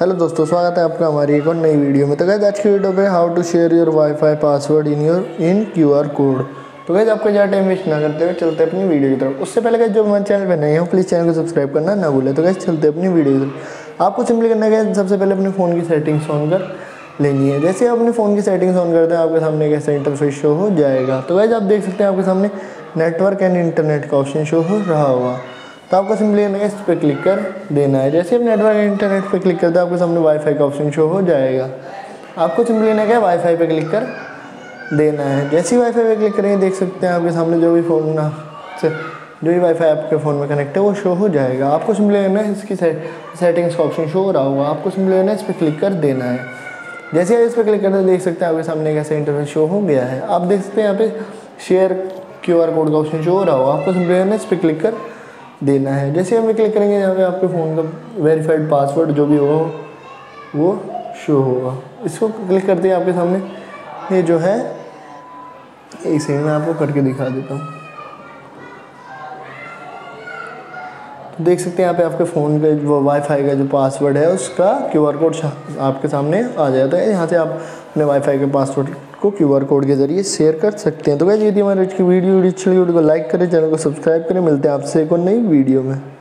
Hello दोस्तों, स्वागत है आपका हमारी एक और नई वीडियो में। तो गाइस आज की वीडियो पे how to share your WiFi password in QR code. तो गाइस आपको ज़्यादा टाइम वेस्ट ना करते हुए चलते अपनी वीडियो की तरफ। उससे पहले गाइस जो हमारे चैनल पे नए हो प्लीज़ चैनल को सब्सक्राइब करना ना भूलें। तो गाइस चलते अपनी वीडियो की तरफ। आपको सिंपली करना है सबसे पहले अपने फ़ोन की सेटिंग्स ऑन कर लेनी है। जैसे आप अपने फ़ोन की सेटिंग्स ऑन करते हैं आपके सामने कैसा इंटरफेस शो हो जाएगा। तो गाइस आप देख सकते हैं आपके सामने नेटवर्क एंड इंटरनेट का ऑप्शन शो हो रहा होगा। तो आपको सिंपली इस पर क्लिक कर देना है। जैसे आप नेटवर्क इंटरनेट पे क्लिक करते हैं आपके सामने वाईफाई का ऑप्शन शो हो जाएगा। आपको सिंपली ना क्या वाईफाई पे क्लिक कर देना है। जैसे ही वाईफाई पे क्लिक करेंगे देख सकते हैं आपके सामने जो भी फ़ोन ना से जो भी वाईफाई आपके फ़ोन में कनेक्ट है वो शो हो जाएगा। आपको सिंपली ना इसकी सेटिंग्स का ऑप्शन शो हो रहा होगा। आपको सिंपली ना इस पर क्लिक कर देना है। जैसे आप इस पर क्लिक करते हैं देख सकते हैं आपके सामने कैसे इंटरफेस शो हो गया है। आप देख सकते हैं यहाँ पे शेयर QR कोड का ऑप्शन शो हो रहा होगा। आपको सिंपली ना इस पर क्लिक कर देना है। जैसे हम क्लिक करेंगे यहाँ पे आपके फ़ोन का वेरीफाइड पासवर्ड जो भी होगा वो शो होगा। इसको क्लिक करते ही आपके सामने ये जो है एक सेकंड में आपको करके दिखा देता हूँ। तो देख सकते हैं यहाँ पे आपके फ़ोन का वो वाईफाई का जो पासवर्ड है उसका QR कोड आपके सामने आ जाता है। यहाँ से आप अपने वाईफाई के पासवर्ड को QR कोड के जरिए शेयर कर सकते हैं। तो गाइस यदि हमारी आज की वीडियो अच्छी लगी तो लाइक करें, चैनल को सब्सक्राइब करें। मिलते हैं आपसे एक और नई वीडियो में।